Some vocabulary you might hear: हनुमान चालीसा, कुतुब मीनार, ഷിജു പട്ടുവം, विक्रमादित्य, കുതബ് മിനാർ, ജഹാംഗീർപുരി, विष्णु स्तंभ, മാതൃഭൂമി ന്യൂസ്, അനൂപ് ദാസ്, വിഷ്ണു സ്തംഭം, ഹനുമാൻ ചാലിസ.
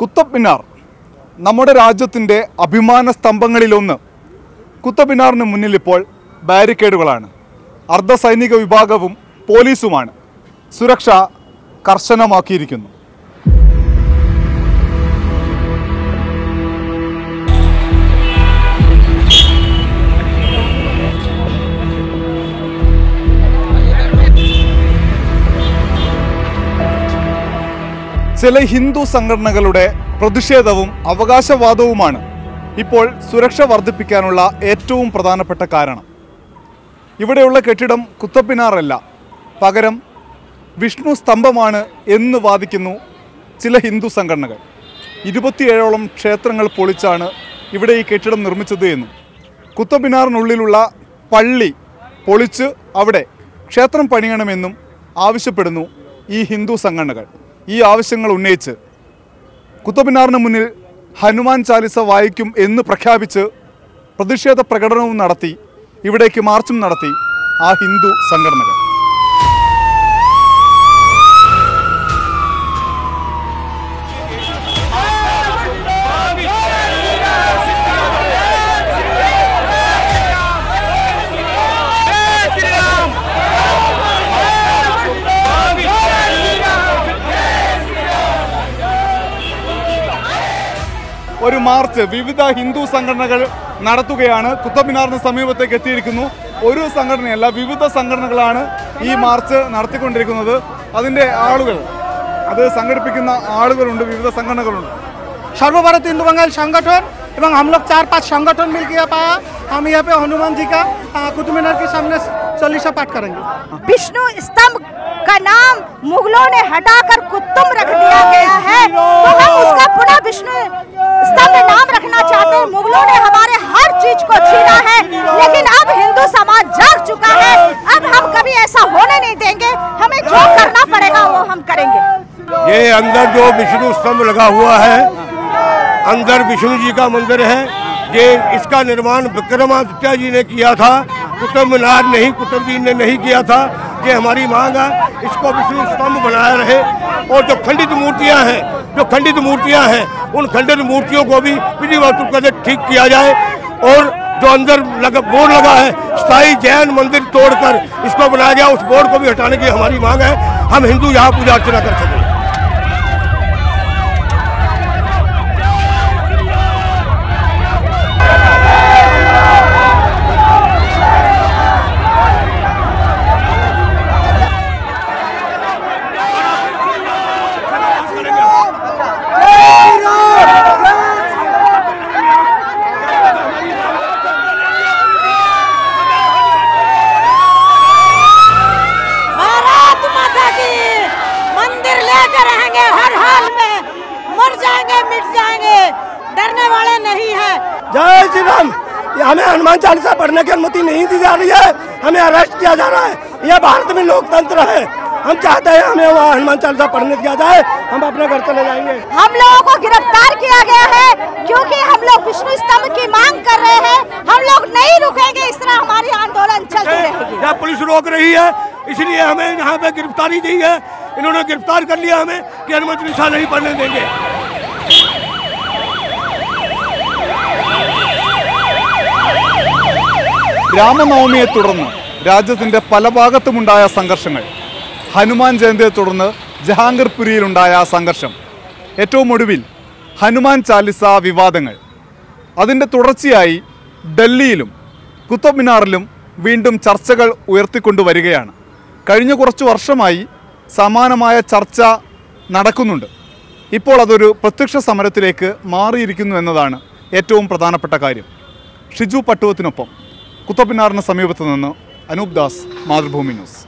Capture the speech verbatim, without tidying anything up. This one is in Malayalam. कुतुब मीनार നമ്മുടെ രാജ്യത്തിന്റെ അഭിമാന സ്തംഭങ്ങളിൽ ഒന്ന് കുതബ് മിനാറിന് മുന്നിൽ ഇപ്പോൾ ബാരിക്കേഡുകളാണ് അർദ്ധ സൈനിക വിഭാഗവും പോലീസുമാണ് സുരക്ഷ കർശനമാക്കിയിരിക്കുന്നു ചില ഹിന്ദു സംഘടനകളുടെ പ്രതിഷേധവും അവകാശവാദവുമാണ് ഇപ്പോൾ സുരക്ഷ വർദ്ധിപ്പിക്കാനുള്ള ഏറ്റവും പ്രധാനപ്പെട്ട കാരണം ഇവിടെയുള്ള കെട്ടിടം കുതബ് മിനാറല്ല പകരം വിഷ്ണു സ്തംഭമാണ് എന്ന് വാദിക്കുന്നു ചില ഹിന്ദു സംഘടനകൾ ഇരുപത്തിയേഴോളം ക്ഷേത്രങ്ങൾ പൊളിച്ചാണ് ഇവിടെ ഈ കെട്ടിടം നിർമ്മിച്ചത് എന്ന് കുതബ് മിനാറിനുള്ളിലുള്ള പള്ളി പൊളിച്ച് അവിടെ ക്ഷേത്രം പണിയണമെന്നും ആവശ്യപ്പെടുന്നു ഈ ഹിന്ദു സംഘടനകൾ ഈ ആവശ്യങ്ങൾ ഉന്നയിച്ച് കുതബ് മിനാറിന് മുന്നിൽ ഹനുമാൻ ചാലിസ വായിക്കും എന്ന് പ്രഖ്യാപിച്ച് പ്രതിഷേധ പ്രകടനവും നടത്തി ഇവിടേക്ക് മാർച്ചും നടത്തി ആ ഹിന്ദു സംഘടനകൾ ഒരു മാർച്ച് വിവിധ ഹിന്ദു സംഘടനകൾ നടത്തുകയാണ് കുതബ് മിനാറിന് സമീപത്തേക്ക് എത്തിയിരിക്കുന്നു ഒരു സംഘടനയല്ല വിവിധ സംഘടനകളാണ് ഈ മാർച്ച് നടത്തിക്കൊണ്ടിരിക്കുന്നത് അതിൻ്റെ ആളുകൾ അത് സംഘടിപ്പിക്കുന്ന ആളുകളുണ്ട് വിവിധ സംഘടനകളുണ്ട് സർവഭാരത് हिंदू बंगाल संगठन एवं हम लोग चार पाँच संगठन मिल गया पाया हम यहाँ पे हनुमान जी का कुतुब मीनार के सामने चालीसा पाठ करेंगे विष्णु स्तंभ का नाम मुगलों ने हटाकर कुतुब रख दिया गया है तो हम उसका पुनः विष्णु स्तंभ नाम रखना चाहते हैं मुगलों ने हमारे हर चीज को छीना है लेकिन अब हिंदू समाज जाग चुका है अब हम कभी ऐसा होने नहीं देंगे हमें जो करना पड़ेगा वो हम करेंगे ये अंदर जो विष्णु स्तंभ लगा हुआ है अंदर विष्णु जी का मंदिर है ये इसका निर्माण विक्रमादित्य जी ने किया था कुतुब मीनार नहीं कुतुब जी ने नहीं किया था ये हमारी मांग है इसको विष्णु स्तंभ बनाया रहे और जो खंडित मूर्तियां हैं जो खंडित मूर्तियां हैं उन खंडित मूर्तियों को भी विधिवत से ठीक किया जाए और जो अंदर लगा बोर्ड लगा है स्थायी जैन मंदिर तोड़कर इसको बनाया जाए उस बोर्ड को भी हटाने की हमारी मांग है हम हिंदू यहाँ पूजा अर्चना कर सकें हमें हनुमान चालीसा पढ़ने की अनुमति नहीं दी जा रही है हमें अरेस्ट किया जा रहा है यह भारत में लोकतंत्र है हम चाहते हैं हमें वहाँ हनुमान चालीसा पढ़ने दिया जाए हम अपने घर चले जाएंगे हम लोगों को गिरफ्तार किया गया है क्योंकि हम लोग विष्णु स्तंभ की मांग कर रहे हैं हम लोग नहीं रुकेंगे इस तरह हमारी आंदोलन चलती रहेगी यहाँ पुलिस रोक रही है इसलिए हमें यहाँ पे गिरफ्तारी दी है इन्होंने गिरफ्तार कर लिया हमें की हनुमान चालीसा नहीं पढ़ने देंगे രാമനവമിയെ തുടർന്ന് രാജ്യത്തിന്റെ പല ഭാഗത്തുമുണ്ടായ സംഘർഷങ്ങൾ ഹനുമാൻ ജയന്തിയെ തുടർന്ന് ജഹാംഗീർപുരിയിലുണ്ടായ സംഘർഷം ഏറ്റവും ഒടുവിൽ ഹനുമാൻ ചാലിസ വിവാദങ്ങൾ അതിൻ്റെ തുടർച്ചയായി ഡൽഹിയിലും കുതബ് മിനാറിലും വീണ്ടും ചർച്ചകൾ ഉയർത്തിക്കൊണ്ടുവരികയാണ് കഴിഞ്ഞ കുറച്ച് വർഷമായി സമാനമായ ചർച്ച നടക്കുന്നുണ്ട് ഇപ്പോൾ അതൊരു പ്രത്യക്ഷ സമരത്തിലേക്ക് മാറിയിരിക്കുന്നു എന്നതാണ് ഏറ്റവും പ്രധാനപ്പെട്ട കാര്യം ഷിജു പട്ടുവത്തിനൊപ്പം കുതബ് മിനാറിന് സമീപത്ത് നിന്ന് അനൂപ് ദാസ് മാതൃഭൂമി ന്യൂസ്